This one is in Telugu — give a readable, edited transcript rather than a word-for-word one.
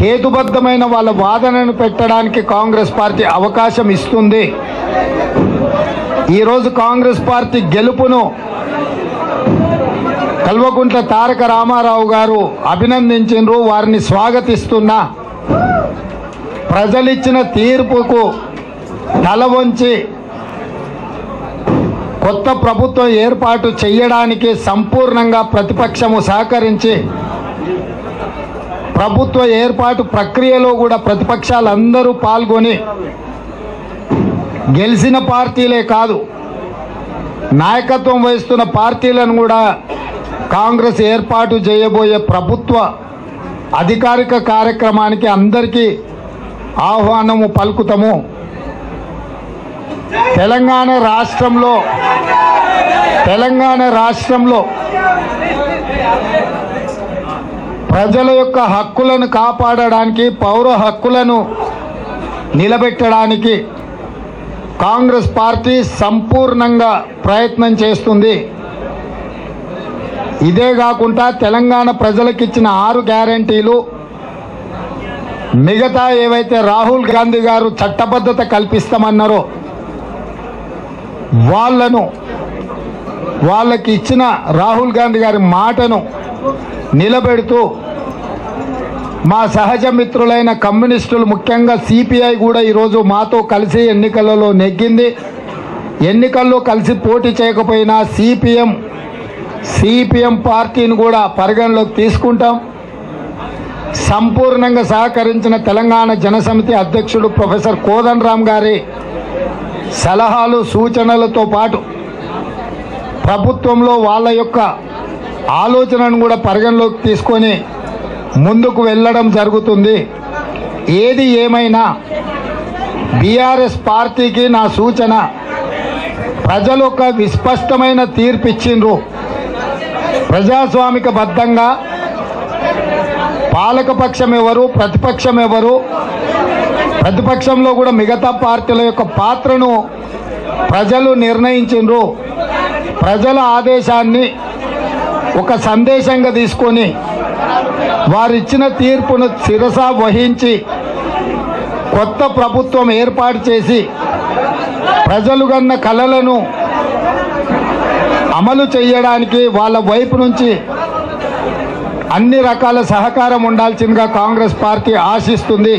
హేతుబద్ధమైన వాళ్ళ వాదనను పెట్టడానికి కాంగ్రెస్ పార్టీ అవకాశం ఇస్తుంది. ఈ రోజు కాంగ్రెస్ పార్టీ గెలుపును కల్వకుంట్ల తారక రామారావు గారు అభినందించినరు, వారిని స్వాగతిస్తున్నా. ప్రజలు ఇచ్చిన తీర్పుకు తలవంచి కొత్త ప్రభుత్వం ఏర్పాటు చేయడానికి సంపూర్ణంగా ప్రతిపక్షము సహకరించి ప్రభుత్వ ఏర్పాటు ప్రక్రియలో కూడా ప్రతిపక్షాలందరూ పాల్గొని గెలిచిన పార్టీలే కాదు నాయకత్వం వహిస్తున్న పార్టీలను కూడా కాంగ్రెస్ ఏర్పాటు చేయబోయే ప్రభుత్వ అధికారిక కార్యక్రమానికి అందరికీ ఆహ్వానము పలుకుతాము. తెలంగాణ రాష్ట్రంలో ప్రజల యొక్క హక్కులను కాపాడడానికి పౌర హక్కులను నిలబెట్టడానికి కాంగ్రెస్ పార్టీ సంపూర్ణంగా ప్రయత్నం చేస్తుంది. ఇదే కాకుండా తెలంగాణ ప్రజలకు ఇచ్చిన 6 గ్యారంటీలు మిగతా ఏవైతే రాహుల్ గాంధీ గారు చట్టబద్ధత కల్పిస్తామన్నారో వాళ్ళకి ఇచ్చిన రాహుల్ గాంధీ గారి మాటను నిలబెడుతూ మా సహజ మిత్రులైన కమ్యూనిస్టులు ముఖ్యంగా సిపిఐ కూడా ఈరోజు మాతో కలిసి ఎన్నికలలో నెగ్గింది. ఎన్నికల్లో కలిసి పోటీ చేయకపోయినా సిపిఎం పార్టీని కూడా పరిగణలోకి తీసుకుంటాం. సంపూర్ణంగా సహకరించిన తెలంగాణ జనసమితి అధ్యక్షుడు ప్రొఫెసర్ కోదండరాం గారి సలహాలు సూచనలతో పాటు ప్రభుత్వంలో వాళ్ళ యొక్క ఆలోచనను కూడా పరిగణలోకి తీసుకొని ముందుకు వెళ్ళడం జరుగుతుంది. ఏది ఏమైనా బీఆర్ఎస్ పార్టీకి నా సూచన, ప్రజలు ఒక విస్పష్టమైన తీర్పు ఇచ్చిండ్రు. ప్రజాస్వామిక బద్ధంగా పాలకపక్షం ఎవరు, ప్రతిపక్షం ఎవరు, ప్రతిపక్షంలో కూడా మిగతా పార్టీల యొక్క పాత్రను ప్రజలు నిర్ణయించిండ్రు. ప్రజల ఆదేశాన్ని ఒక సందేశంగా తీసుకొని వారిచ్చిన తీర్పును శిరసా వహించి కొత్త ప్రభుత్వం ఏర్పాటు చేసి ప్రజలు కన్న కలలను అమలు చేయడానికి వాళ్ళ వైపు నుంచి అన్ని రకాల సహకారం ఉండాల్సిందిగా కాంగ్రెస్ పార్టీ ఆశిస్తుంది.